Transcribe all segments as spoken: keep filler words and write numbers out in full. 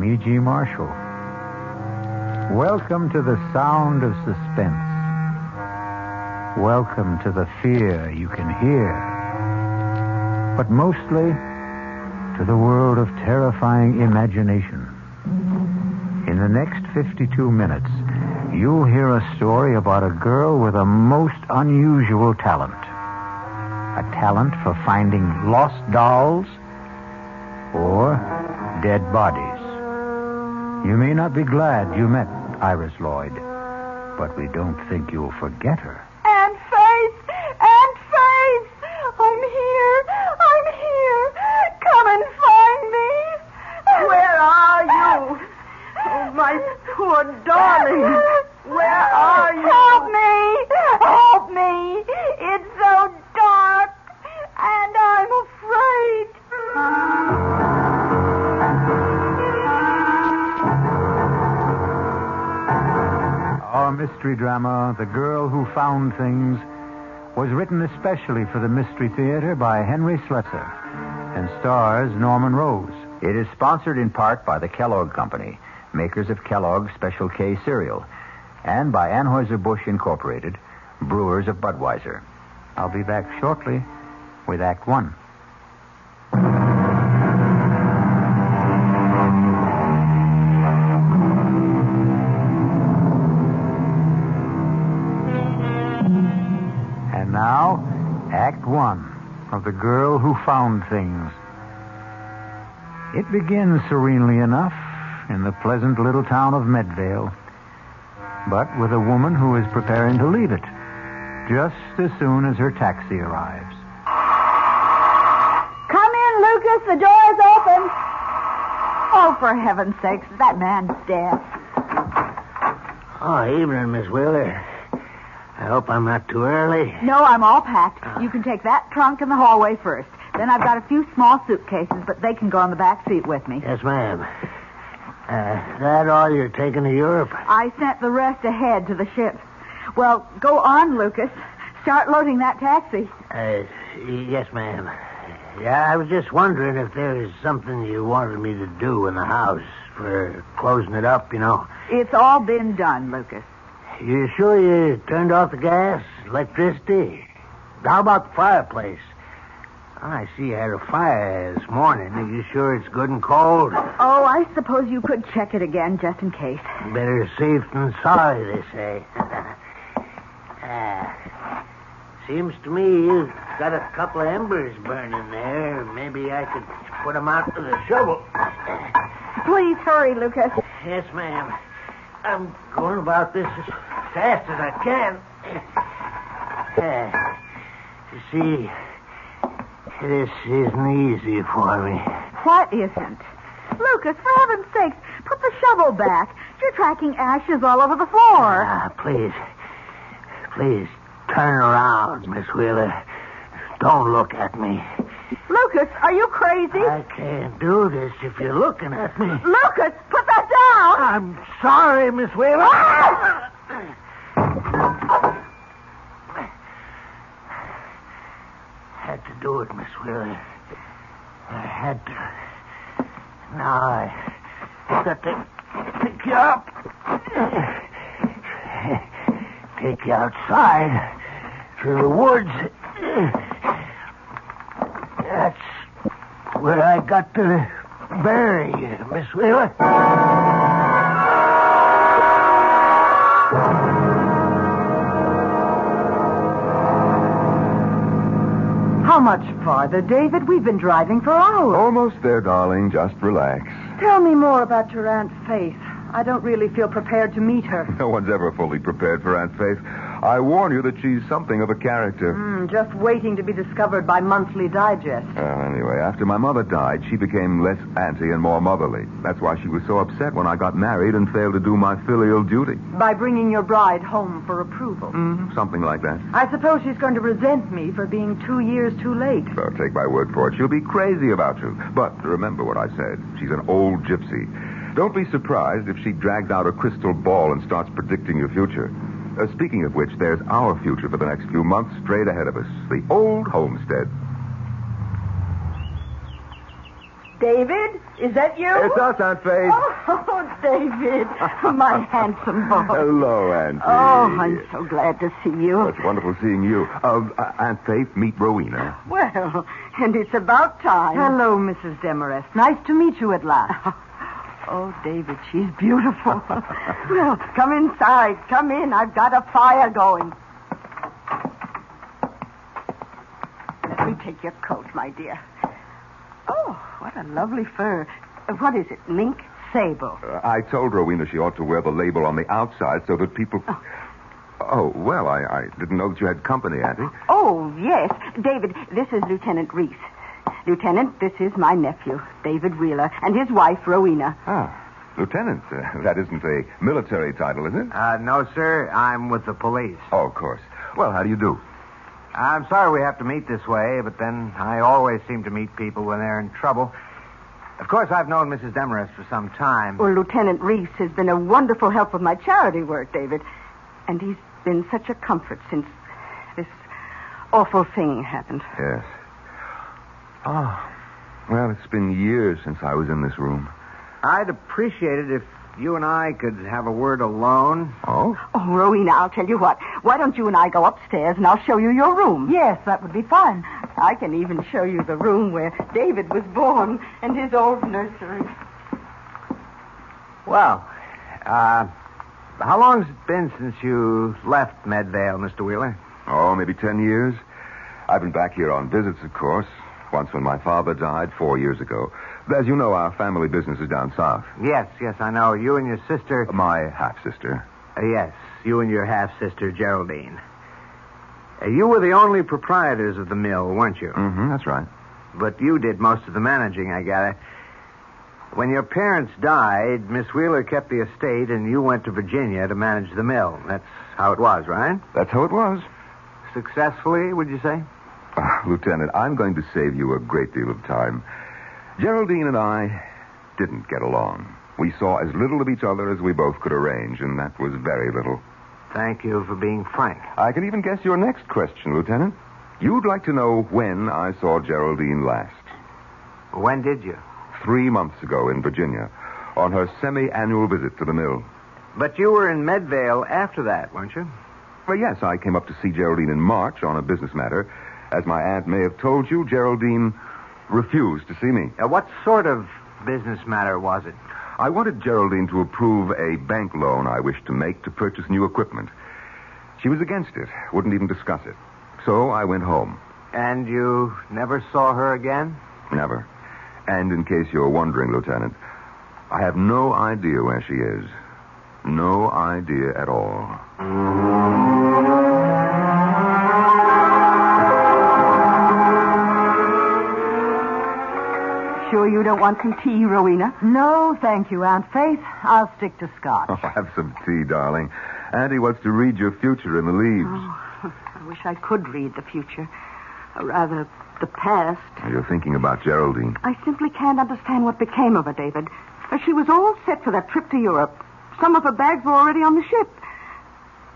from E G. Marshall. Welcome to the sound of suspense. Welcome to the fear you can hear. But mostly to the world of terrifying imagination. In the next fifty-two minutes, you'll hear a story about a girl with a most unusual talent. A talent for finding lost dolls or dead bodies. You may not be glad you met Iris Lloyd, but we don't think you'll forget her. Aunt Faith! Aunt Faith! I'm here! I'm here! Come and find me! Where are you? Oh, my poor darling! Where are you? Help me! Help me! It's so dark, and I'm afraid. Our mystery drama, The Girl Who Found Things, was written especially for the Mystery Theater by Henry Sletzer and stars Norman Rose. It is sponsored in part by the Kellogg Company, makers of Kellogg's Special K cereal, and by Anheuser-Busch Incorporated, brewers of Budweiser. I'll be back shortly with Act One. And now, Act One of The Girl Who Found Things. It begins serenely enough in the pleasant little town of Medvale, but with a woman who is preparing to leave it just as soon as her taxi arrives. Come in, Lucas. The door is open. Oh, for heaven's sakes, that man's dead. Oh, evening, Miss Wheeler. I hope I'm not too early. No, I'm all packed. Oh. You can take that trunk in the hallway first. Then I've got a few small suitcases, but they can go on the back seat with me. Yes, ma'am. Uh, that all you're taking to Europe? I sent the rest ahead to the ship. Well, go on, Lucas. Start loading that taxi. Uh, yes, ma'am. Yeah, I was just wondering if there was something you wanted me to do in the house for closing it up, you know. It's all been done, Lucas. You sure you turned off the gas, electricity? How about the fireplace? I see you had a fire this morning. Are you sure it's good and cold? Oh, I suppose you could check it again just in case. Better safe than sorry, they say. uh, seems to me you've got a couple of embers burning there. Maybe I could put them out with a shovel. Please hurry, Lucas. Yes, ma'am. I'm going about this as fast as I can. Uh, you see... This isn't easy for me. What isn't? Lucas, for heaven's sakes, put the shovel back. You're tracking ashes all over the floor. Ah, please. Please, turn around, Miss Wheeler. Don't look at me. Lucas, are you crazy? I can't do this if you're looking at me. Lucas, put that down! I'm sorry, Miss Wheeler. Ah! Do it, Miss Wheeler. I had to. Now I got to pick you up. Take you outside to the woods. That's where I got to bury you, Miss Wheeler. How much farther, David? We've been driving for hours. Almost there, darling. Just relax. Tell me more about your Aunt Faith. I don't really feel prepared to meet her. No one's ever fully prepared for Aunt Faith. I warn you that she's something of a character. Mm, just waiting to be discovered by Monthly Digest. Well, anyway, after my mother died, she became less auntie and more motherly. That's why she was so upset when I got married and failed to do my filial duty. By bringing your bride home for approval. Mm, something like that. I suppose she's going to resent me for being two years too late. Well, take my word for it. She'll be crazy about you. But remember what I said. She's an old gypsy. Don't be surprised if she drags out a crystal ball and starts predicting your future. Uh, speaking of which, there's our future for the next few months straight ahead of us. The old homestead. David, is that you? It's us, Aunt Faith. Oh, David, my handsome boy. Hello, Aunt Faith. Oh, I'm so glad to see you. It's wonderful seeing you. Uh, Aunt Faith, meet Rowena. Well, and it's about time. Hello, Missus Demarest. Nice to meet you at last. Oh, David, she's beautiful. Well, come inside. Come in. I've got a fire going. Let me take your coat, my dear. Oh, what a lovely fur. What is it, mink? Sable. Uh, I told Rowena she ought to wear the label on the outside so that people... Oh, oh well, I, I didn't know that you had company, Auntie. Oh, yes. David, this is Lieutenant Reese. Lieutenant, this is my nephew, David Wheeler, and his wife, Rowena. Ah, Lieutenant. Uh, that isn't a military title, is it? Uh, no, sir. I'm with the police. Oh, of course. Well, how do you do? I'm sorry we have to meet this way, but then I always seem to meet people when they're in trouble. Of course, I've known Missus Demarest for some time. Well, Lieutenant Reese has been a wonderful help with my charity work, David. And he's been such a comfort since this awful thing happened. Yes. Ah, oh, well, it's been years since I was in this room. I'd appreciate it if you and I could have a word alone. Oh? Oh, Rowena, I'll tell you what. Why don't you and I go upstairs and I'll show you your room? Yes, that would be fun. I can even show you the room where David was born and his old nursery. Well, uh, how long's it been since you left Medvale, Mister Wheeler? Oh, maybe ten years. I've been back here on visits, of course. Once when my father died four years ago. As you know, our family business is down south. Yes, yes, I know. You and your sister... My half-sister. Uh, yes, you and your half-sister, Geraldine. Uh, you were the only proprietors of the mill, weren't you? Mm-hmm, that's right. But you did most of the managing, I gather. When your parents died, Miss Wheeler kept the estate and you went to Virginia to manage the mill. That's how it was, right? That's how it was. Successfully, would you say? Uh, Lieutenant, I'm going to save you a great deal of time. Geraldine and I didn't get along. We saw as little of each other as we both could arrange, and that was very little. Thank you for being frank. I can even guess your next question, Lieutenant. You'd like to know when I saw Geraldine last. When did you? Three months ago in Virginia, on her semi-annual visit to the mill. But you were in Medvale after that, weren't you? Well, yes, I came up to see Geraldine in March on a business matter. As my aunt may have told you, Geraldine refused to see me. Uh, what sort of business matter was it? I wanted Geraldine to approve a bank loan I wished to make to purchase new equipment. She was against it, wouldn't even discuss it. So I went home. And you never saw her again? Never. And in case you're wondering, Lieutenant, I have no idea where she is. No idea at all. Sure you don't want some tea, Rowena? No, thank you, Aunt Faith. I'll stick to scotch. Oh, have some tea, darling. Auntie wants to read your future in the leaves. Oh, I wish I could read the future. Or rather, the past. You're thinking about Geraldine. I simply can't understand what became of her, David. She was all set for that trip to Europe. Some of her bags were already on the ship.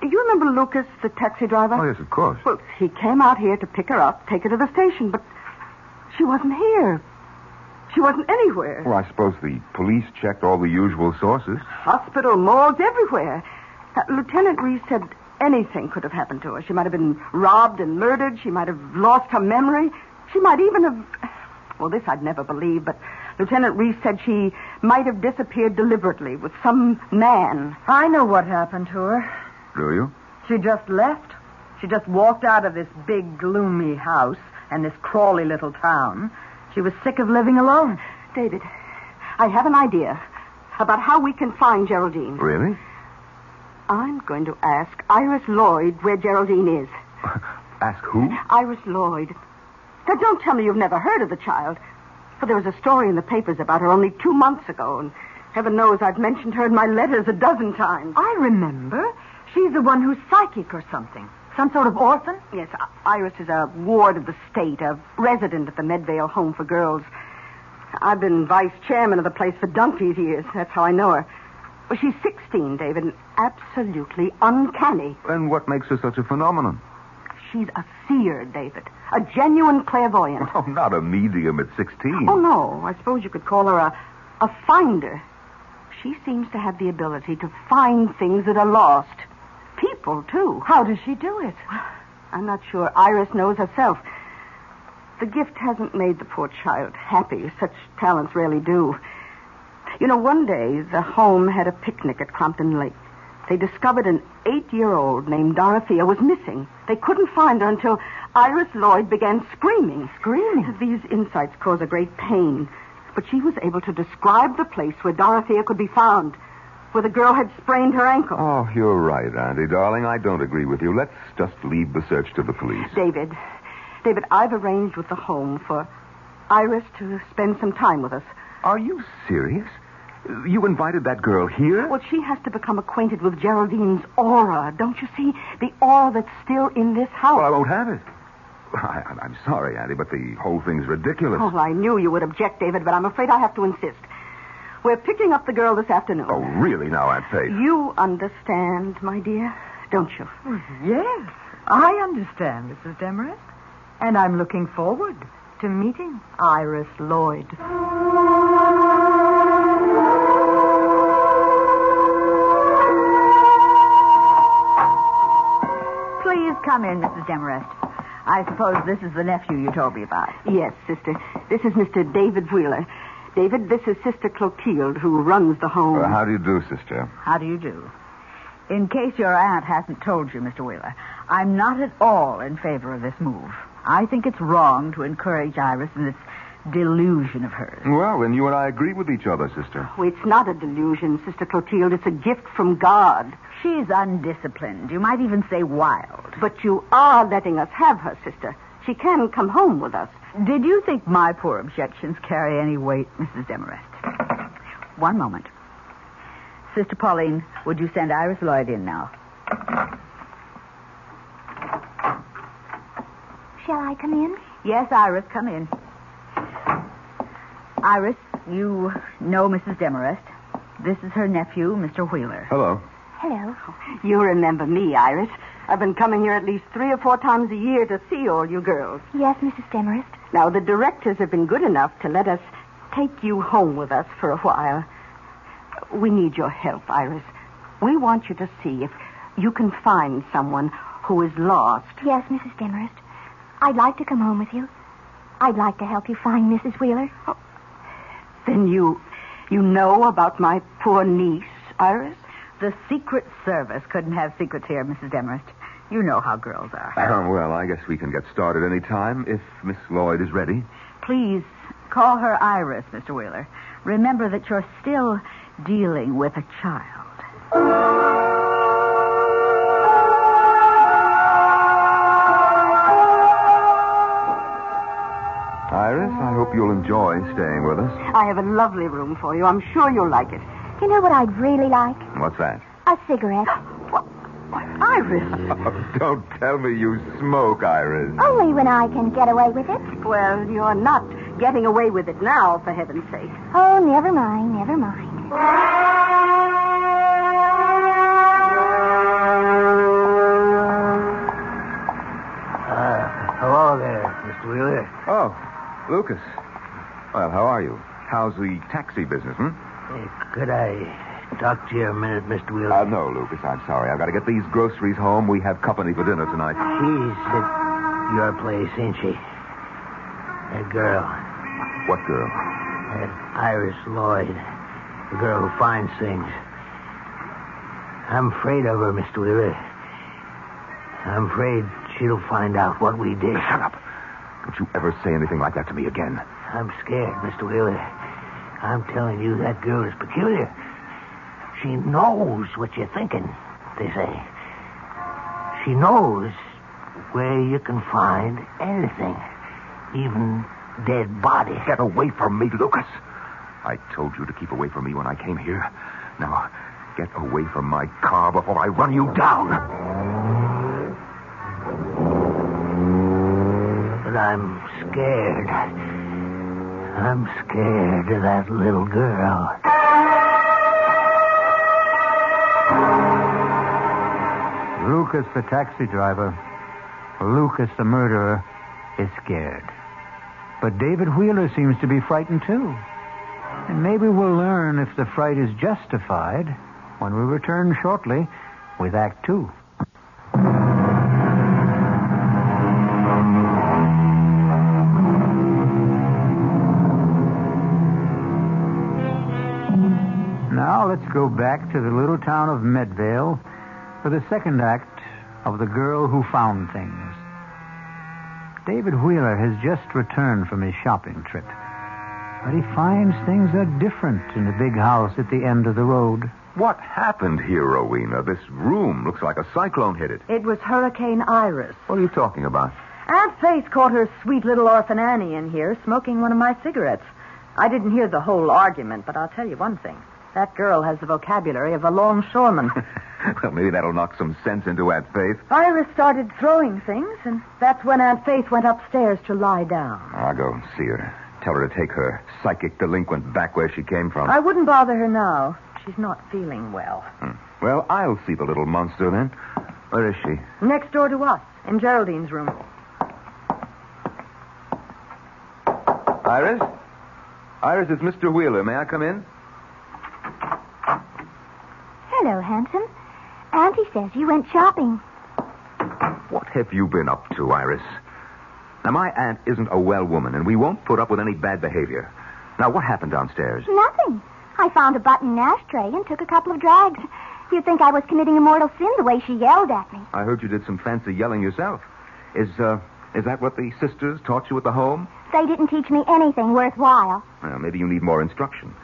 You remember Lucas, the taxi driver? Oh, yes, of course. Well, he came out here to pick her up, take her to the station, but she wasn't here. She wasn't anywhere. Well, I suppose the police checked all the usual sources. Hospital, morgues, everywhere. Uh, Lieutenant Reese said anything could have happened to her. She might have been robbed and murdered. She might have lost her memory. She might even have... Well, this I'd never believe, but Lieutenant Reese said she might have disappeared deliberately with some man. I know what happened to her. Do you? She just left. She just walked out of this big, gloomy house and this crawly little town. She was sick of living alone. David, I have an idea about how we can find Geraldine. Really? I'm going to ask Iris Lloyd where Geraldine is. Ask who? Iris Lloyd. Now, don't tell me you've never heard of the child. For there was a story in the papers about her only two months ago, and heaven knows I've mentioned her in my letters a dozen times. I remember. She's the one who's psychic or something. Some sort of orphan? Yes, Iris is a ward of the state, a resident at the Medvale Home for Girls. I've been vice chairman of the place for donkey's years. That's how I know her. Well, she's sixteen, David, and absolutely uncanny. And what makes her such a phenomenon? she's a seer, David. A genuine clairvoyant. Well, not a medium at sixteen. Oh, no. I suppose you could call her a, a finder. She seems to have the ability to find things that are lost. People, too. How does she do it? I'm not sure. Iris knows herself. The gift hasn't made the poor child happy. Such talents rarely do. You know, one day, the home had a picnic at Crompton Lake. They discovered an eight-year-old named Dorothea was missing. They couldn't find her until Iris Lloyd began screaming. Screaming? These insights cause a great pain. But she was able to describe the place where Dorothea could be found, where the girl had sprained her ankle. Oh, you're right, Auntie, darling. I don't agree with you. Let's just leave the search to the police. David, David, I've arranged with the home for Iris to spend some time with us. Are you serious? You invited that girl here? Well, she has to become acquainted with Geraldine's aura, don't you see? The aura that's still in this house. Well, I won't have it. I, I'm sorry, Auntie, but the whole thing's ridiculous. Oh, I knew you would object, David, but I'm afraid I have to insist. We're picking up the girl this afternoon. Oh, really now, Aunt Faith? You understand, my dear, don't you? Well, yes, I understand, Missus Demarest. And I'm looking forward to meeting Iris Lloyd. Please come in, Missus Demarest. I suppose this is the nephew you told me about. Yes, sister. This is Mister David Wheeler. David, this is Sister Clotilde, who runs the home. Uh, how do you do, sister? How do you do? In case your aunt hasn't told you, Mister Wheeler, I'm not at all in favor of this move. I think it's wrong to encourage Iris in this delusion of hers. Well, then you and I agree with each other, sister. Oh, it's not a delusion, Sister Clotilde. It's a gift from God. She's undisciplined. You might even say wild. But you are letting us have her, sister. She can come home with us. Did you think my poor objections carry any weight, Missus Demarest? One moment. Sister Pauline, would you send Iris Lloyd in now? Shall I come in? Yes, Iris, come in. Iris, you know Missus Demarest. This is her nephew, Mister Wheeler. Hello. Hello. You remember me, Iris. I've been coming here at least three or four times a year to see all you girls. Yes, Missus Demarest. Now, the directors have been good enough to let us take you home with us for a while. We need your help, Iris. We want you to see if you can find someone who is lost. Yes, Missus Demarest. I'd like to come home with you. I'd like to help you find Missus Wheeler. Oh. Then you you know about my poor niece, Iris? The Secret Service couldn't have secrets here, Missus Demarest. You know how girls are. Uh, well, I guess we can get started any time if Miss Lloyd is ready. Please, call her Iris, Mister Wheeler. Remember that you're still dealing with a child. Iris, I hope you'll enjoy staying with us. I have a lovely room for you. I'm sure you'll like it. You know what I'd really like? What's that? A cigarette. What? What? Iris. Oh, don't tell me you smoke, Iris. Only when I can get away with it. Well, you're not getting away with it now, for heaven's sake. Oh, never mind, never mind. Lucas. Well, how are you? How's the taxi business, hmm? Hey, could I talk to you a minute, Mister Wheeler? Uh, no, Lucas, I'm sorry. I've got to get these groceries home. We have company for dinner tonight. She's at your place, ain't she? That girl. What girl? That Iris Lloyd. The girl who finds things. I'm afraid of her, Mister Wheeler. I'm afraid she'll find out what we did. Shut up. Don't you ever say anything like that to me again. I'm scared, Mister Wheeler. I'm telling you, that girl is peculiar. She knows what you're thinking, they say. She knows where you can find anything, even dead bodies. Get away from me, Lucas. I told you to keep away from me when I came here. Now, get away from my car before I run you down. I'm scared. I'm scared of that little girl. Lucas, the taxi driver. Lucas, the murderer, is scared. But David Wheeler seems to be frightened, too. And maybe we'll learn if the fright is justified when we return shortly with Act Two. Now let's go back to the little town of Medvale for the second act of The Girl Who Found Things. David Wheeler has just returned from his shopping trip. But he finds things are different in the big house at the end of the road. What happened here, Rowena? This room looks like a cyclone hit it. It was Hurricane Iris. What are you talking about? Aunt Faith caught her sweet little orphan Annie in here smoking one of my cigarettes. I didn't hear the whole argument, but I'll tell you one thing. That girl has the vocabulary of a longshoreman. Well, maybe that'll knock some sense into Aunt Faith. Iris started throwing things, and that's when Aunt Faith went upstairs to lie down. I'll go see her. Tell her to take her psychic delinquent back where she came from. I wouldn't bother her now. She's not feeling well. Hmm. Well, I'll see the little monster then. Where is she? Next door to us, in Geraldine's room. Iris? Iris, it's Mister Wheeler. May I come in? Hello, handsome. Auntie says you went shopping. What have you been up to, Iris? Now, my aunt isn't a well woman, and we won't put up with any bad behavior. Now, what happened downstairs? Nothing. I found a button ashtray and took a couple of drags. You'd think I was committing a mortal sin the way she yelled at me. I heard you did some fancy yelling yourself. Is, uh, is that what the sisters taught you at the home? They didn't teach me anything worthwhile. Well, maybe you need more instruction.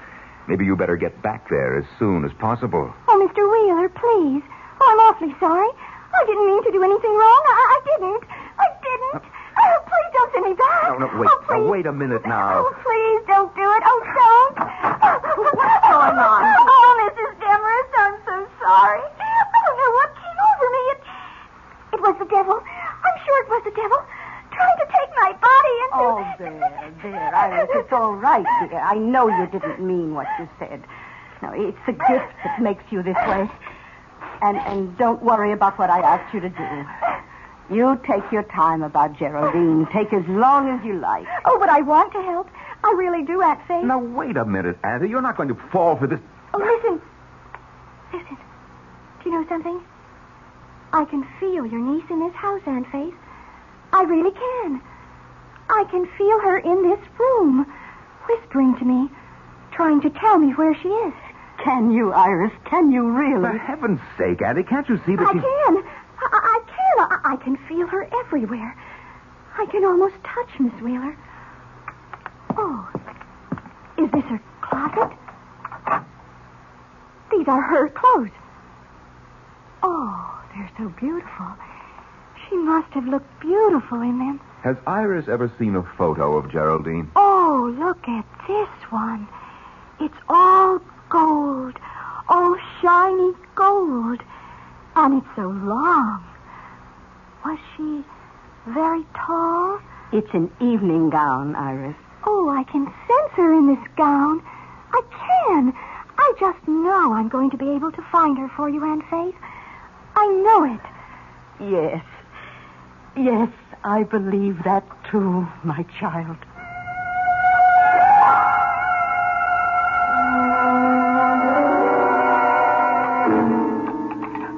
Maybe you better get back there as soon as possible. Oh, Mister Wheeler, please. Oh, I'm awfully sorry. I didn't mean to do anything wrong. I, I didn't. I didn't. Uh, Oh, please don't send me back. No, no, wait. Oh, now, wait a minute now. Oh, please don't do it. Oh, don't. What's going on? Oh, Missus Demarest, I'm so sorry. I don't know what came over me. It, it was the devil. I'm sure it was the devil. Trying to take my body and... Oh, there, there. Iris, it's all right, dear. I know you didn't mean what you said. No, it's a gift that makes you this way. And, and don't worry about what I asked you to do. You take your time about Geraldine. Take as long as you like. Oh, but I want to help. I really do, Aunt Faith. Now, wait a minute, Auntie. You're not going to fall for this... Oh, listen. Listen. Do you know something? I can feel your niece in this house, Aunt Faith. I really can. I can feel her in this room, whispering to me, trying to tell me where she is. Can you, Iris? Can you really? For heaven's sake, Auntie, can't you see that I she... can. I, I can. I can feel her everywhere. I can almost touch Miss Wheeler. Oh, is this her closet? These are her clothes. Oh, they're so beautiful. She must have looked beautiful in them. Has Iris ever seen a photo of Geraldine? Oh, look at this one. It's all gold. All shiny gold. And it's so long. Was she very tall? It's an evening gown, Iris. Oh, I can sense her in this gown. I can. I just know I'm going to be able to find her for you, Aunt Faith. I know it. Yes. Yes, I believe that too, my child.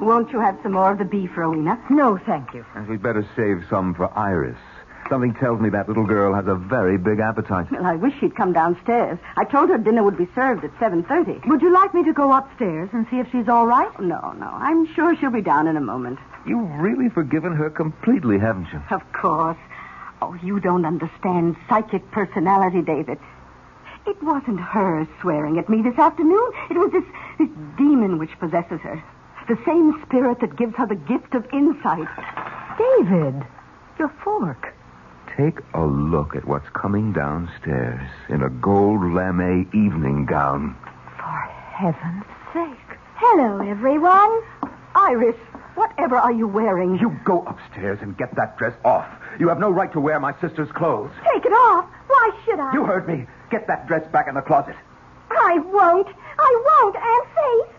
Won't you have some more of the beef, Rowena? No, thank you. And we'd better save some for Iris. Something tells me that little girl has a very big appetite. Well, I wish she'd come downstairs. I told her dinner would be served at seven thirty. Would you like me to go upstairs and see if she's all right? No, no. I'm sure she'll be down in a moment. You've really forgiven her completely, haven't you? Of course. Oh, you don't understand psychic personality, David. It wasn't her swearing at me this afternoon. It was this, this demon which possesses her. The same spirit that gives her the gift of insight. David, your fork. Take a look at what's coming downstairs in a gold lamé evening gown. For heaven's sake. Hello, everyone. Iris, whatever are you wearing? You go upstairs and get that dress off. You have no right to wear my sister's clothes. Take it off? Why should I? You heard me. Get that dress back in the closet. I won't. I won't, Aunt Faith.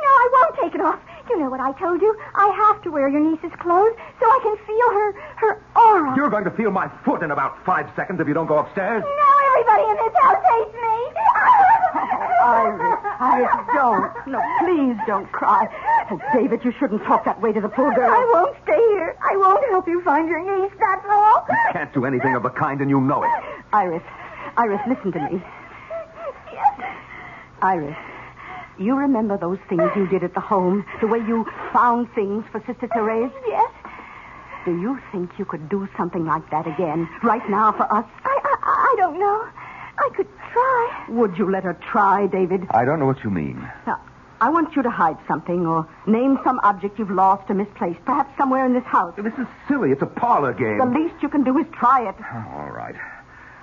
No, I won't take it off. You know what I told you? I have to wear your niece's clothes so I can feel her, her aura. You're going to feel my foot in about five seconds if you don't go upstairs. No, everybody in this house hates me. Iris, Iris, don't. No, please don't cry. And David, you shouldn't talk that way to the poor girl. I won't stay here. I won't help you find your niece, that's all. You can't do anything of the kind, and you know it. Iris, Iris, listen to me. Yes. Iris, you remember those things you did at the home? The way you found things for Sister Therese? Yes. Do you think you could do something like that again, right now for us? I, I, I don't know. I could try. Would you let her try, David? I don't know what you mean. Now, I want you to hide something or name some object you've lost or misplaced, perhaps somewhere in this house. This is silly. It's a parlor game. The least you can do is try it. Oh, all right.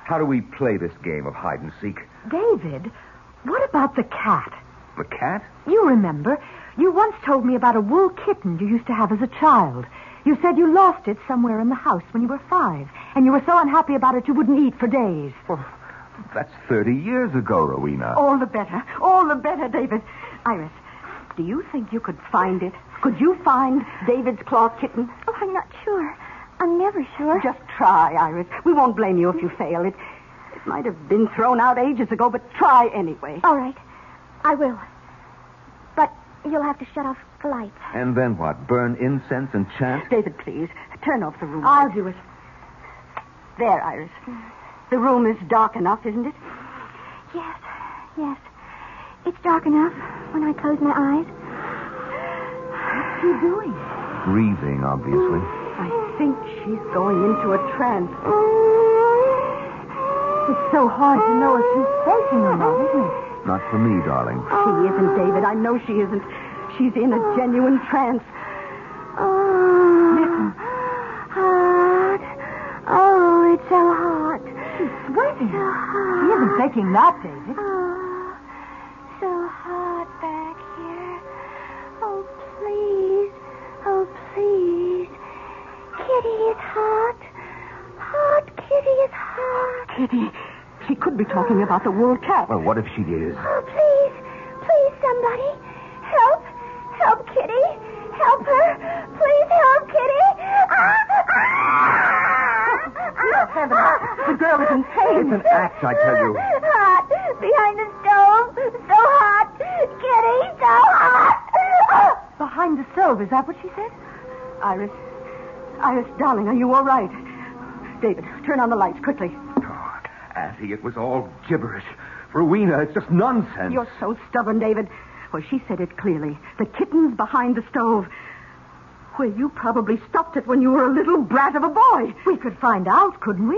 How do we play this game of hide and seek? David, what about the cat? The cat? You remember, you once told me about a wool kitten you used to have as a child. You said you lost it somewhere in the house when you were five, and you were so unhappy about it you wouldn't eat for days. Well, that's thirty years ago, Rowena. All the better. All the better, David. Iris, do you think you could find it? Could you find David's claw kitten? Oh, I'm not sure. I'm never sure. Just try, Iris. We won't blame you if you fail. It, it might have been thrown out ages ago, but try anyway. All right. I will. But you'll have to shut off the lights. And then what? Burn incense and chant? David, please. Turn off the room. I'll do it. There, Iris. The room is dark enough, isn't it? Yes, yes. It's dark enough when I close my eyes. What's she doing? Breathing, obviously. I think she's going into a trance. It's so hard to know if she's faking or not, isn't it? Not for me, darling. She isn't, David. I know she isn't. She's in a genuine trance. Listen. Hot. Oh, it's so hot. She's sweating. So hot. She isn't faking that, David. Oh, so hot back here. Oh, please. Oh, please. Kitty is hot. Hot Kitty is hot. Kitty, she could be talking about the wool cat. Well, what if she is? Oh, please. Please, somebody. Help. Help Kitty. Help her. Please help Kitty. The girl is insane. It's an act, I tell you. Hot. Behind the stove. So hot. Kitty, so hot. Behind the stove, is that what she said? Iris. Iris, darling, are you all right? David, turn on the lights quickly. Oh, Auntie, it was all gibberish. Rowena, it's just nonsense. You're so stubborn, David. Well, she said it clearly. The kitten's behind the stove. Well, you probably stopped it when you were a little brat of a boy. We could find out, couldn't we?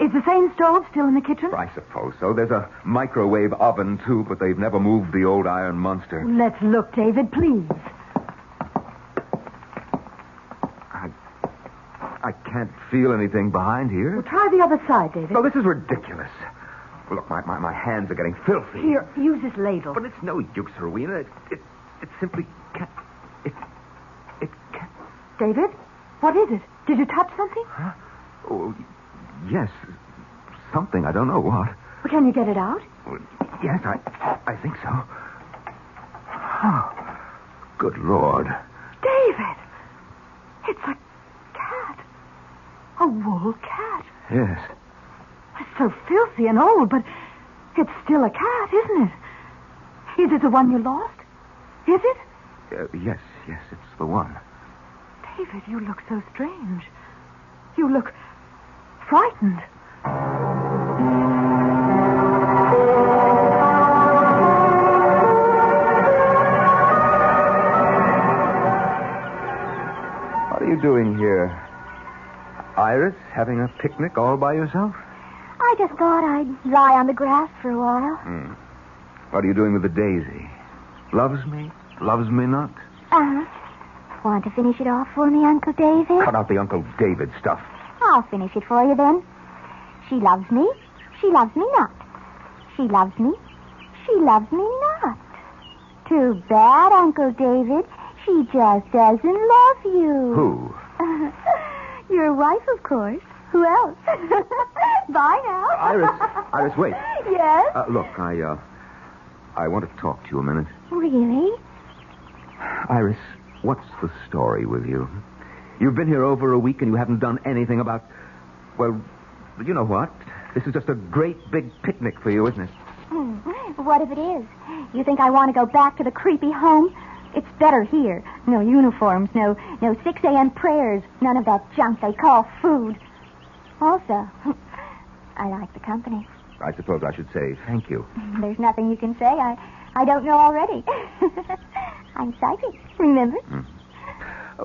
Is the same stove still in the kitchen? I suppose so. There's a microwave oven, too, but they've never moved the old iron monster. Let's look, David, please. I, I can't feel anything behind here. Well, try the other side, David. No, this is ridiculous. Well, look, my, my, my hands are getting filthy. Here, use this ladle. But it's no use, Rowena. It, it, it simply can't... It, it can't... David, what is it? Did you touch something? Huh? Oh, yes. Something. I don't know what. Well, can you get it out? Well, yes, I I think so. Oh, good Lord. David! It's a cat. A wool cat. Yes. It's so filthy and old, but it's still a cat, isn't it? Is it the one you lost? Is it? Uh, yes, yes, it's the one. David, you look so strange. You look frightened. What are you doing here? Iris, having a picnic all by yourself? I just thought I'd lie on the grass for a while. Hmm. What are you doing with the daisy? Loves me? Loves me not? Uh-huh. Want to finish it off for me, Uncle David? Cut out the Uncle David stuff. I'll finish it for you then. She loves me. She loves me not. She loves me. She loves me not. Too bad, Uncle David. She just doesn't love you. Who? Your wife, of course. Who else? Bye now. Iris, Iris, wait. Yes? Uh, look, I, uh, I want to talk to you a minute. Really? Iris, What's the story with you? You've been here over a week and you haven't done anything about... Well, you know what? This is just a great big picnic for you, isn't it? Hmm. What if it is? You think I want to go back to the creepy home? It's better here. No uniforms, no no six a.m. prayers, none of that junk they call food. Also, I like the company. I suppose I should say thank you. There's nothing you can say. I, I don't know already. I'm psychic, remember? Mm. Uh,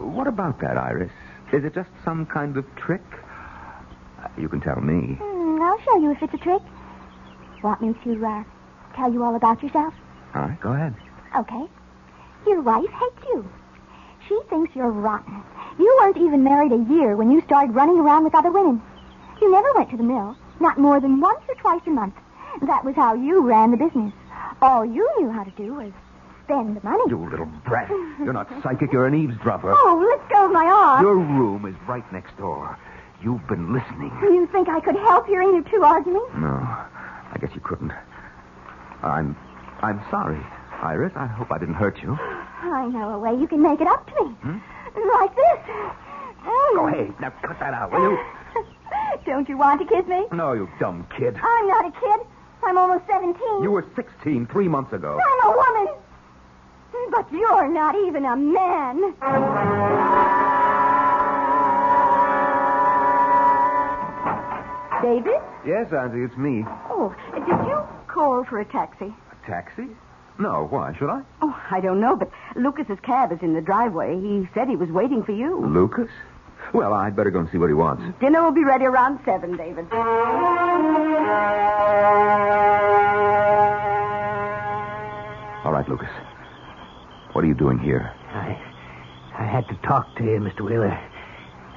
what about that, Iris? Is it just some kind of trick? Uh, you can tell me. Mm, I'll show you if it's a trick. Want me to uh, tell you all about yourself? All right, go ahead. Okay. Your wife hates you. She thinks you're rotten. You weren't even married a year when you started running around with other women. You never went to the mill, not more than once or twice a month. That was how you ran the business. All you knew how to do was spend the money. You little brat. You're not psychic, you're an eavesdropper. Oh, let go of my arm. Your room is right next door. You've been listening. You think I could help hearing you two arguing? No, I guess you couldn't. I'm, I'm sorry, Iris. I hope I didn't hurt you. I know a way you can make it up to me. Hmm? Like this. Um, oh, hey, now cut that out, will you? Don't you want to kiss me? No, you dumb kid. I'm not a kid. I'm almost seventeen. You were sixteen three months ago. I'm a woman. But you're not even a man. David? Yes, Auntie, it's me. Oh, did you call for a taxi? A taxi? No, why? Should I? Oh, I don't know, but Lucas's cab is in the driveway. He said he was waiting for you. Lucas? Well, I'd better go and see what he wants. Dinner will be ready around seven, David. All right, Lucas. What are you doing here? I, I had to talk to you, Mister Wheeler.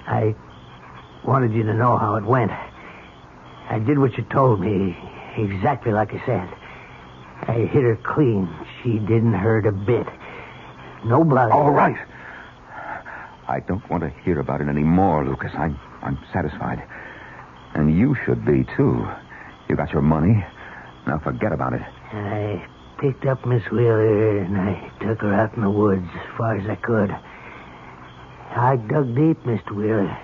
I wanted you to know how it went. I did what you told me, exactly like you said. I hit her clean. She didn't hurt a bit. No blood. All right. I don't want to hear about it anymore, Lucas. I'm, I'm satisfied. And you should be, too. You got your money. Now forget about it. I picked up Miss Wheeler, and I took her out in the woods as far as I could. I dug deep, Mister Wheeler.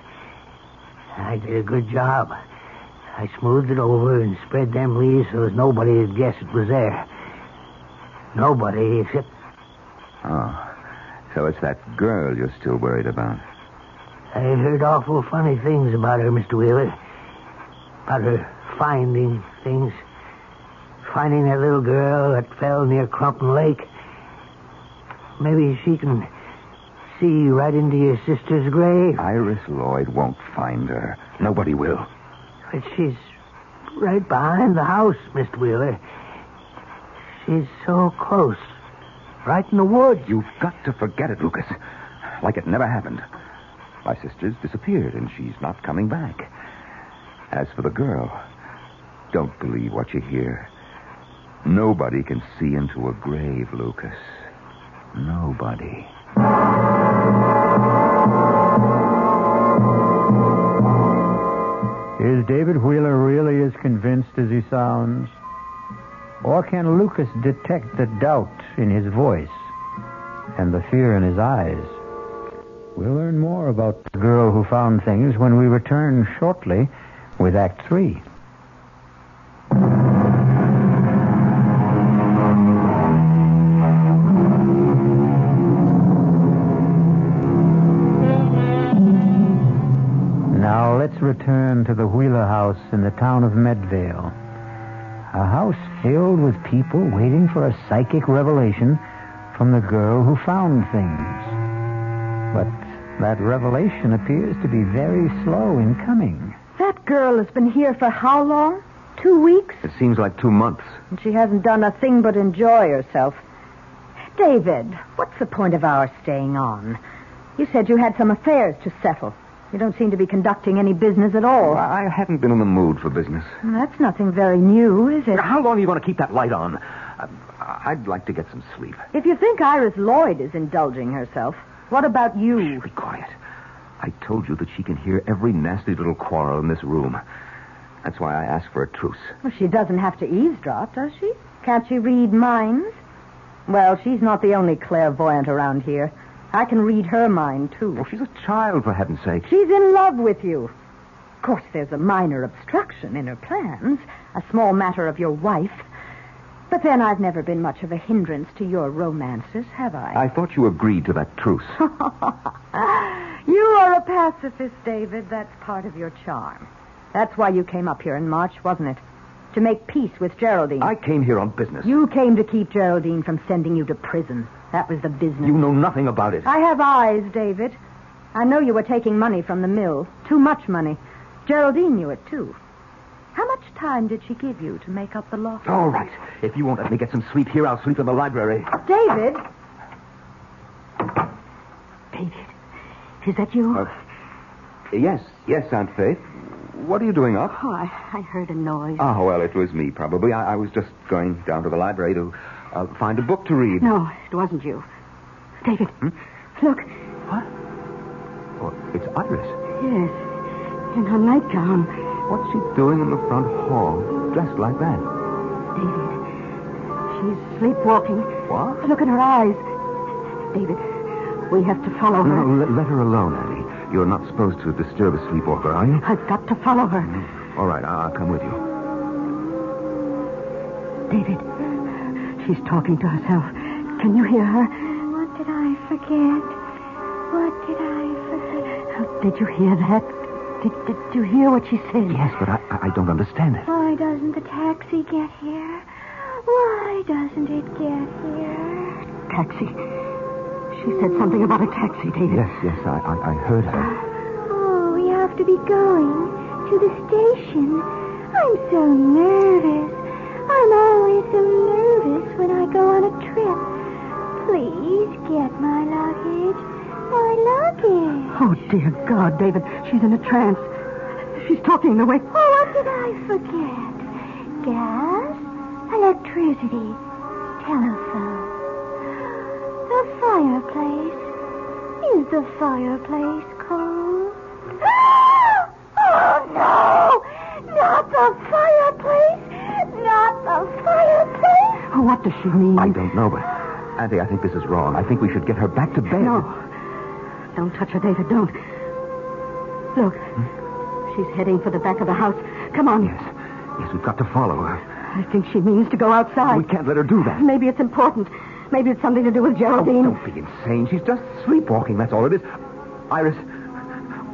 I did a good job. I smoothed it over and spread them leaves so that nobody would guess it was there. Nobody except... Oh. So it's that girl you're still worried about. I heard awful funny things about her, Mister Wheeler. About her finding things. Finding that little girl that fell near Crompton Lake. Maybe she can see right into your sister's grave. Iris Lloyd won't find her. Nobody will. But she's right behind the house, Mister Wheeler. She's so close. Right in the woods. You've got to forget it, Lucas. Like it never happened. My sister's disappeared, and she's not coming back. As for the girl, don't believe what you hear. Nobody can see into a grave, Lucas. Nobody. Is David Wheeler really as convinced as he sounds? Or can Lucas detect the doubt in his voice and the fear in his eyes? We'll learn more about the girl who found things when we return shortly with Act Three. Now let's return to the Wheeler house in the town of Medvale. A house filled with people waiting for a psychic revelation from the girl who found things. But that revelation appears to be very slow in coming. That girl has been here for how long? Two weeks? It seems like two months. And she hasn't done a thing but enjoy herself. David, what's the point of our staying on? You said you had some affairs to settle. You don't seem to be conducting any business at all. Well, I haven't been in the mood for business. That's nothing very new, is it? How long are you going to keep that light on? Uh, I'd like to get some sleep. If you think Iris Lloyd is indulging herself, what about you? Shh, be quiet. I told you that she can hear every nasty little quarrel in this room. That's why I asked for a truce. Well, she doesn't have to eavesdrop, does she? Can't she read minds? Well, she's not the only clairvoyant around here. I can read her mind, too. Oh, she's a child, for heaven's sake. She's in love with you. Of course, there's a minor obstruction in her plans, a small matter of your wife. But then I've never been much of a hindrance to your romances, have I? I thought you agreed to that truce. You are a pacifist, David. That's part of your charm. That's why you came up here in March, wasn't it? To make peace with Geraldine. I came here on business. You came to keep Geraldine from sending you to prison. That was the business. You know nothing about it. I have eyes, David. I know you were taking money from the mill. Too much money. Geraldine knew it, too. How much time did she give you to make up the loss? All right. If you won't let me get some sleep here, I'll sleep in the library. David! David, is that you? Uh, yes, yes, Aunt Faith. What are you doing up? Oh, I, I heard a noise. Oh, well, it was me, probably. I, I was just going down to the library to uh, find a book to read. No, it wasn't you. David, hmm? Look. What? Oh, it's Iris. Yes, in her nightgown. What's she doing in the front hall, dressed like that? David, she's sleepwalking. What? Look at her eyes. David, we have to follow her. No, let, let her alone, Annie. You're not supposed to disturb a sleepwalker, are you? I've got to follow her. Mm-hmm. All right, I'll come with you. David, she's talking to herself. Can you hear her? What did I forget? What did I forget? Oh, did you hear that? Did, did you hear what she said? Yes, but I, I don't understand it. Why doesn't the taxi get here? Why doesn't it get here? Taxi? She said something about a taxi, David. Yes, yes, I, I, I heard her. Oh, we have to be going to the station. I'm so nervous. I'm always so nervous when I go on a trip. Please get my luggage. My luggage. Oh, dear God, David. She's in a trance. She's talking the way... Oh, what did I forget? Gas, electricity, telephone. The fireplace. Is the fireplace cold? Oh, no! Not the fireplace! Not the fireplace! Oh, what does she mean? I don't know, but... Auntie, I think this is wrong. I think we should get her back to bed. No. Don't touch her, David. Don't. Look. Hmm? She's heading for the back of the house. Come on. Yes. Yes, we've got to follow her. I think she means to go outside. We can't let her do that. Maybe it's important. Maybe it's something to do with Geraldine. Oh, don't be insane. She's just sleepwalking. That's all it is. Iris.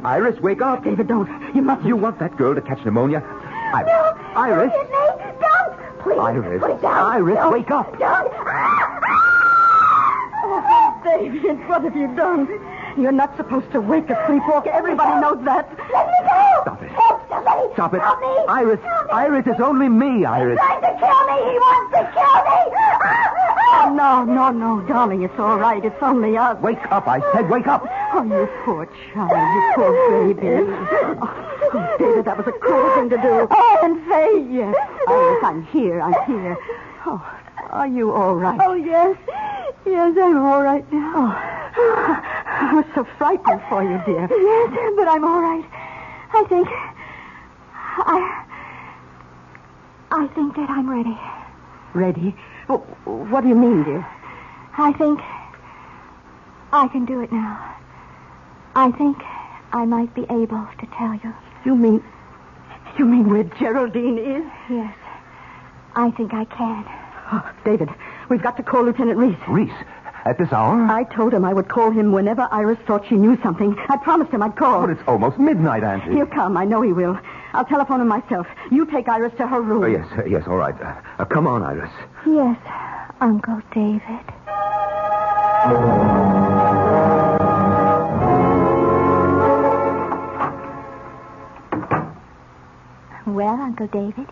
Iris, wake up. David, don't. You mustn't. You want that girl to catch pneumonia? Iris. No. Iris. Don't. don't. Please. Iris. Please don't. Iris, don't. Wake up. Don't. Oh, David, what have you done? You're not supposed to wake a sleepwalker. Everybody knows that. Let me go! Stop it. Help somebody. Stop it. Help me. Iris. Help me. Iris, it's only me, Iris. He's trying to kill me. He wants to kill me. Oh, no, no, no, darling. It's all right. It's only us. Wake up, I said. Wake up. Oh, you poor child. You poor baby. Oh, oh David, that was a cruel thing to do. Oh, and Faye. Yes. Iris, I'm here. I'm here. Oh, are you all right? Oh, yes. Yes, I'm all right now. Oh. I was so frightened for you, dear. Yes, but I'm all right. I think... I... I think that I'm ready. Ready? Well, what do you mean, dear? I think... I can do it now. I think I might be able to tell you. You mean... You mean where Geraldine is? Yes. I think I can. Oh, David, we've got to call Lieutenant Reese. Reese? At this hour? I told him I would call him whenever Iris thought she knew something. I promised him I'd call. But it's almost midnight, Auntie. He'll come. I know he will. I'll telephone him myself. You take Iris to her room. Oh, yes, uh, yes, all right. Uh, uh, come on, Iris. Yes, Uncle David. Well, Uncle David,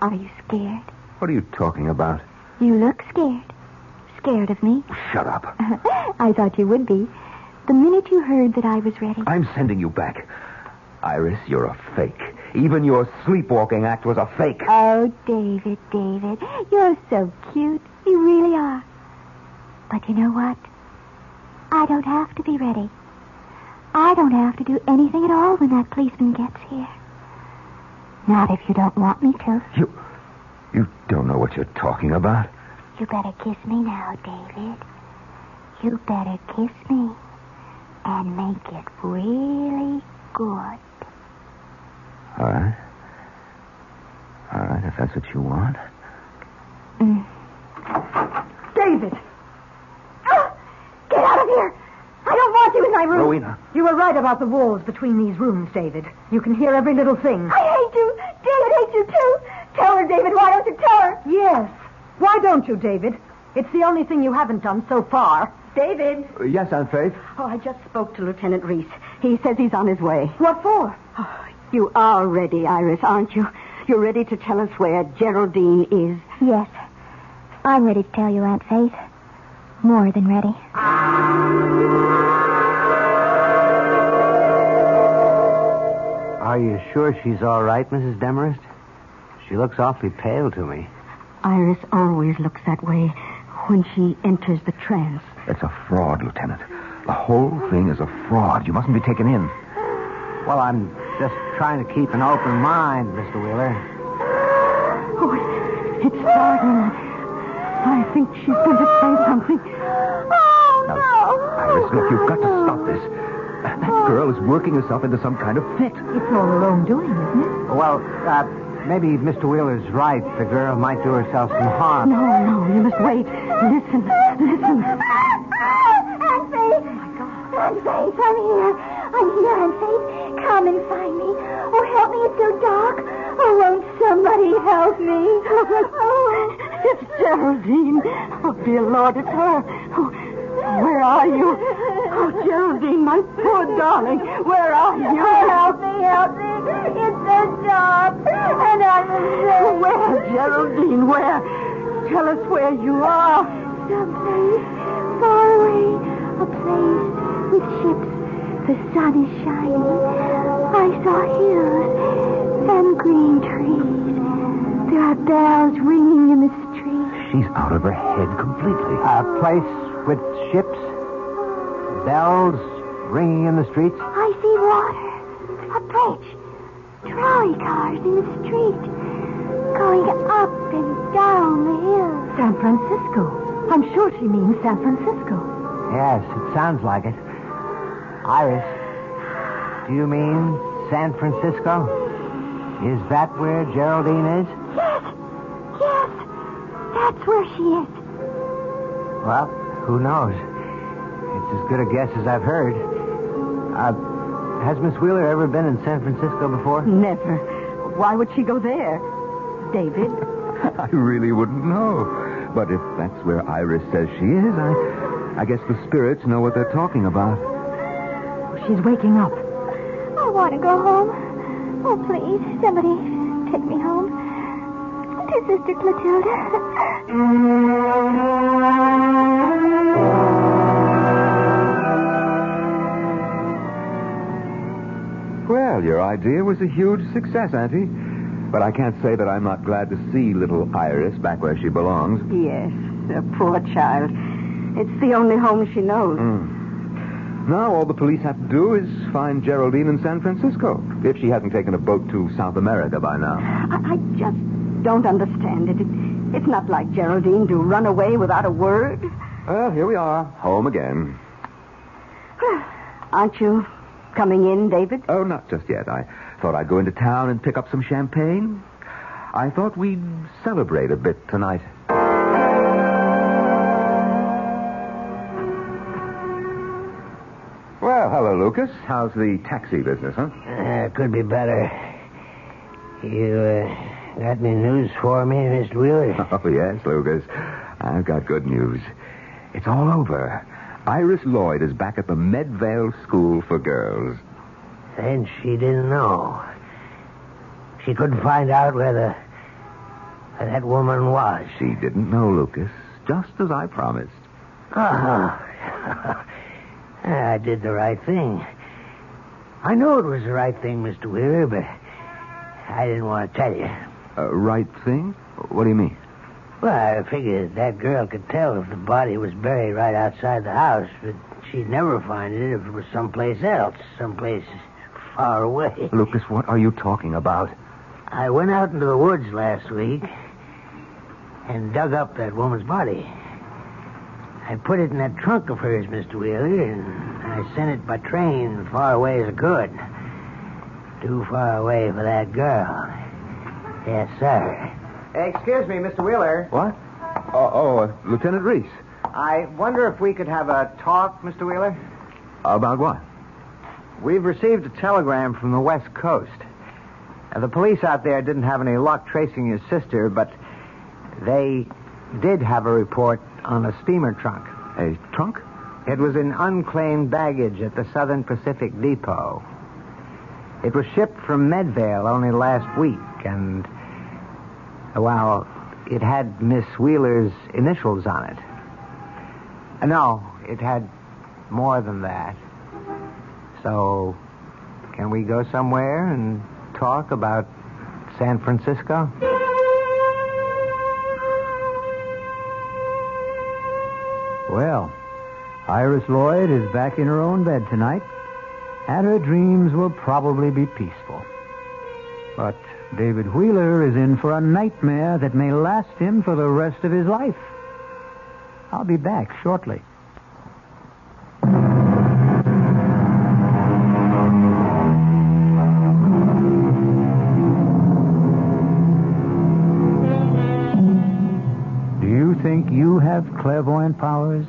are you scared? What are you talking about? You look scared. Scared of me? Shut up. I thought you would be. The minute you heard that I was ready. I'm sending you back. Iris, you're a fake. Even your sleepwalking act was a fake. Oh, David, David. You're so cute. You really are. But you know what? I don't have to be ready. I don't have to do anything at all when that policeman gets here. Not if you don't want me to. You... You don't know what you're talking about. You better kiss me now, David. You better kiss me and make it really good. All right. All right, if that's what you want. Mm. David! Ah! Get out of here! I don't want you in my room. Rowena. You were right about the walls between these rooms, David. You can hear every little thing. I hate you. David hates you, too. Tell her, David. Why don't you tell her? Yes. Why don't you, David? It's the only thing you haven't done so far. David. Uh, yes, Aunt Faith. Oh, I just spoke to Lieutenant Reese. He says he's on his way. What for? Oh, you are ready, Iris, aren't you? You're ready to tell us where Geraldine is. Yes. I'm ready to tell you, Aunt Faith. More than ready. Are you sure she's all right, Missus Demarest? She looks awfully pale to me. Iris always looks that way when she enters the trance. That's a fraud, Lieutenant. The whole thing is a fraud. You mustn't be taken in. Well, I'm just trying to keep an open mind, Mister Wheeler. Oh, it's starting. I think she's going to say something. Oh, no. Now, Iris, look, you've got to stop this. That girl is working herself into some kind of fit. It's all her own doing, isn't it? Well, uh, maybe Mister Wheeler's right. The girl might do herself some harm. No, no, you must wait. Listen, listen. Aunt Faith. Oh, my God. Aunt Faith, I'm here. I'm here, Aunt Faith. Come and find me. Oh, help me. It's so dark. Oh, won't somebody help me? Oh, it's Geraldine. Oh, dear Lord, it's her. Oh, where are you? Oh, Geraldine, my poor darling. Where are you? Oh, help me, help me. It's so dark. And I'm afraid. Oh, where, Geraldine, where? Tell us where you are. Someplace far away. A place with ships. The sun is shining. I saw hills and green trees. There are bells ringing in the street. She's out of her head completely. A place with ships, bells ringing in the streets. I see water, a bridge, trolley cars in the street, going up and down the hill. San Francisco. I'm sure she means San Francisco. Yes, it sounds like it. Iris, do you mean San Francisco? Is that where Geraldine is? That's where she is. Well, who knows? It's as good a guess as I've heard. Uh, has Miss Wheeler ever been in San Francisco before? Never. Why would she go there? David? I really wouldn't know. But if that's where Iris says she is, I, I guess the spirits know what they're talking about. She's waking up. I want to go home. Oh, please, somebody take me home. To Sister Clotilde. Well, your idea was a huge success, Auntie. But I can't say that I'm not glad to see little Iris back where she belongs. Yes, a poor child. It's the only home she knows. Mm. Now all the police have to do is find Geraldine in San Francisco. If she hadn't taken a boat to South America by now. I, I just... don't understand it. it. It's not like Geraldine to run away without a word. Well, here we are, home again. Aren't you coming in, David? Oh, not just yet. I thought I'd go into town and pick up some champagne. I thought we'd celebrate a bit tonight. Well, hello, Lucas. How's the taxi business, huh? Uh, could be better. You, uh... got any news for me, Mister Wheeler? Oh, yes, Lucas. I've got good news. It's all over. Iris Lloyd is back at the Medvale School for Girls. Then she didn't know. She couldn't find out where, the, where that woman was. She didn't know, Lucas, just as I promised. Uh-huh. I did the right thing. I know it was the right thing, Mister Wheeler, but I didn't want to tell you. Uh, right thing? What do you mean? Well, I figured that girl could tell if the body was buried right outside the house, but she'd never find it if it was someplace else, someplace far away. Lucas, what are you talking about? I went out into the woods last week and dug up that woman's body. I put it in that trunk of hers, Mister Wheeler, and I sent it by train far away as I could. Too far away for that girl. Yes, sir. Excuse me, Mister Wheeler. What? Oh, oh uh, Lieutenant Reese. I wonder if we could have a talk, Mister Wheeler. About what? We've received a telegram from the West Coast. Now, the police out there didn't have any luck tracing your sister, but they did have a report on a steamer trunk. A trunk? It was in unclaimed baggage at the Southern Pacific Depot. It was shipped from Medvale only last week, and, well, it had Miss Wheeler's initials on it. No, it had more than that. So, can we go somewhere and talk about San Francisco? Well, Iris Lloyd is back in her own bed tonight, and her dreams will probably be peaceful. But David Wheeler is in for a nightmare that may last him for the rest of his life. I'll be back shortly. Do you think you have clairvoyant powers?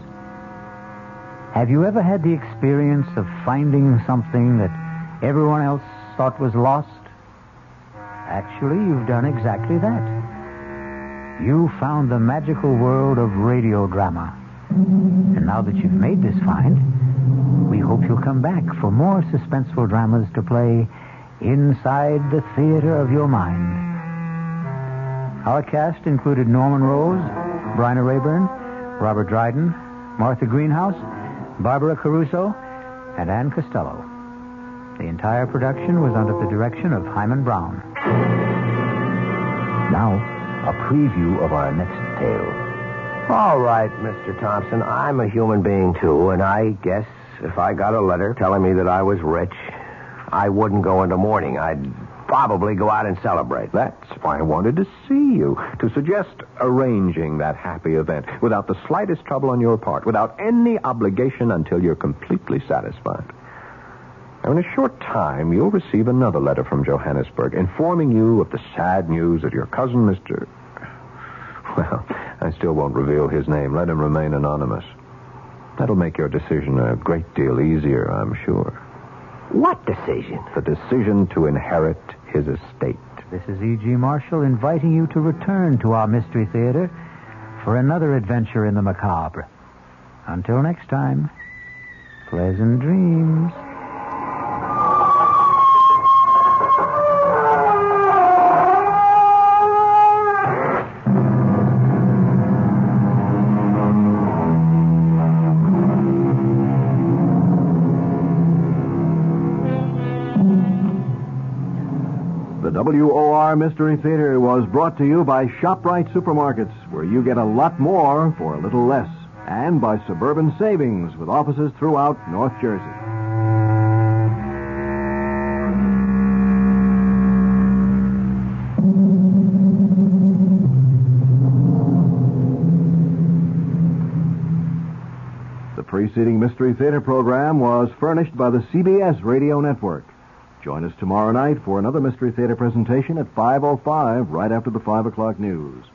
Have you ever had the experience of finding something that everyone else thought was lost? Actually, you've done exactly that. You found the magical world of radio drama. And now that you've made this find, we hope you'll come back for more suspenseful dramas to play inside the theater of your mind. Our cast included Norman Rose, Bryna Rayburn, Robert Dryden, Martha Greenhouse, Barbara Caruso, and Ann Costello. The entire production was under the direction of Hyman Brown. Now, a preview of our next tale. All right, Mister Thompson, I'm a human being, too, and I guess if I got a letter telling me that I was rich, I wouldn't go into mourning. I'd probably go out and celebrate. That's why I wanted to see you, to suggest arranging that happy event without the slightest trouble on your part, without any obligation until you're completely satisfied. In a short time, you'll receive another letter from Johannesburg informing you of the sad news that your cousin, Mister Well, I still won't reveal his name. Let him remain anonymous. That'll make your decision a great deal easier, I'm sure. What decision? The decision to inherit his estate. This is E G. Marshall inviting you to return to our Mystery Theater for another adventure in the macabre. Until next time, pleasant dreams. W O R Mystery Theater was brought to you by ShopRite Supermarkets, where you get a lot more for a little less, and by Suburban Savings, with offices throughout North Jersey. The preceding Mystery Theater program was furnished by the C B S Radio Network. Join us tomorrow night for another Mystery Theater presentation at five oh five, right after the five o'clock news.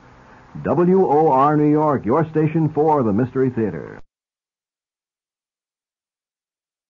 W O R New York, your station for the Mystery Theater.